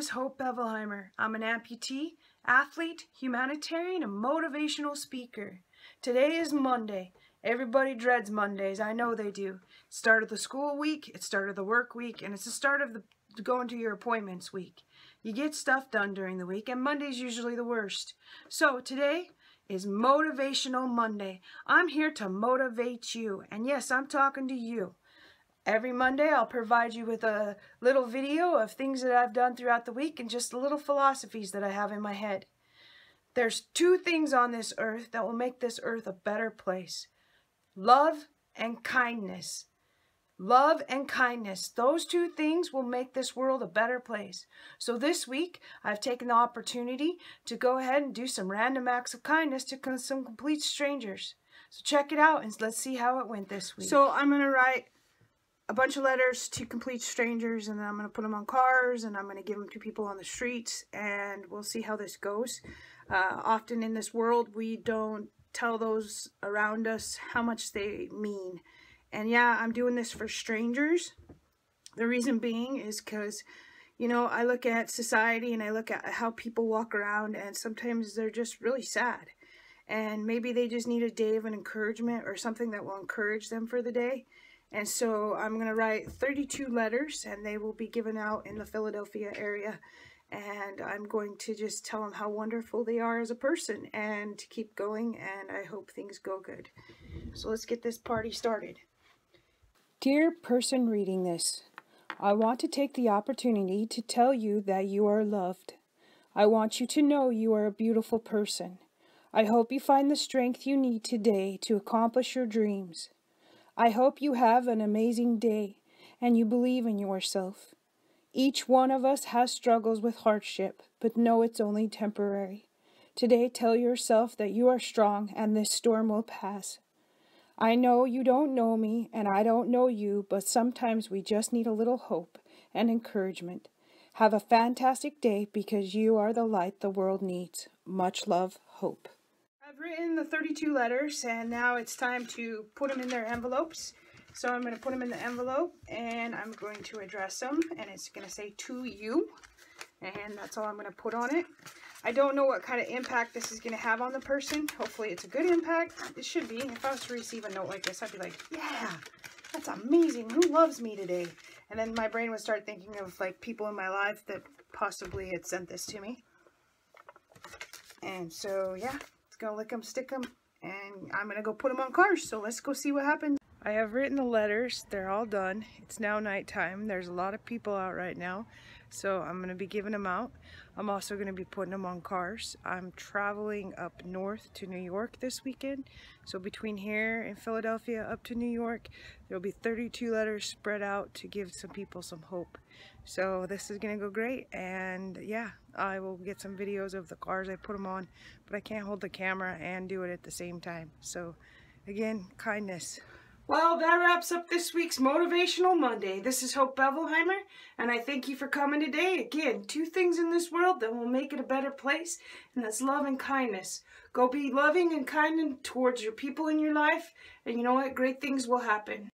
is Hope Bevilhymer. I'm an amputee, athlete, humanitarian, and motivational speaker. Today is Monday. Everybody dreads Mondays. I know they do. It's start of the school week, it's start of the work week, and it's the start of the going to your appointments week. You get stuff done during the week, and Monday's usually the worst. So today is Motivational Monday. I'm here to motivate you, and yes, I'm talking to you. Every Monday, I'll provide you with a little video of things that I've done throughout the week and just the little philosophies that I have in my head. There's two things on this earth that will make this earth a better place. Love and kindness. Love and kindness. Those two things will make this world a better place. So this week, I've taken the opportunity to go ahead and do some random acts of kindness to some complete strangers. So check it out and let's see how it went this week. So I'm going to write a bunch of letters to complete strangers, and then I'm going to put them on cars, and I'm going to give them to people on the streets, and we'll see how this goes. Often in this world, we don't tell those around us how much they mean. And yeah, I'm doing this for strangers. The reason being is because, you know, I look at society and I look at how people walk around, and sometimes they're just really sad. And maybe they just need a day of an encouragement or something that will encourage them for the day. And so I'm going to write 32 letters, and they will be given out in the Philadelphia area. And I'm going to just tell them how wonderful they are as a person and to keep going, and I hope things go good. So let's get this party started. Dear person reading this, I want to take the opportunity to tell you that you are loved. I want you to know you are a beautiful person. I hope you find the strength you need today to accomplish your dreams. I hope you have an amazing day and you believe in yourself. Each one of us has struggles with hardship, but know it's only temporary. Today, tell yourself that you are strong and this storm will pass. I know you don't know me and I don't know you, but sometimes we just need a little hope and encouragement. Have a fantastic day because you are the light the world needs. Much love, Hope. I've written the 32 letters, and now it's time to put them in their envelopes. So I'm going to put them in the envelope, and I'm going to address them, and it's going to say "To You," and that's all I'm going to put on it. I don't know what kind of impact this is going to have on the person. Hopefully it's a good impact. It should be. If I was to receive a note like this, I'd be like, yeah, that's amazing. Who loves me today? And then my brain would start thinking of like people in my life that possibly had sent this to me. And so, yeah. Gonna lick them, stick them, and I'm gonna go put them on cars. So let's go see what happens. I have written the letters. They're all done. It's now nighttime. There's a lot of people out right now, so I'm gonna be giving them out. I'm also gonna be putting them on cars. I'm traveling up north to New York this weekend, so between here and Philadelphia up to New York, there'll be 32 letters spread out to give some people some hope. So this is gonna go great, and yeah, I will get some videos of the cars I put them on, but I can't hold the camera and do it at the same time. So again, kindness. Well, that wraps up this week's Motivational Monday. This is Hope Bevilhymer, and I thank you for coming today. Again, two things in this world that will make it a better place, and that's love and kindness. Go be loving and kind towards your people in your life, and you know what? Great things will happen.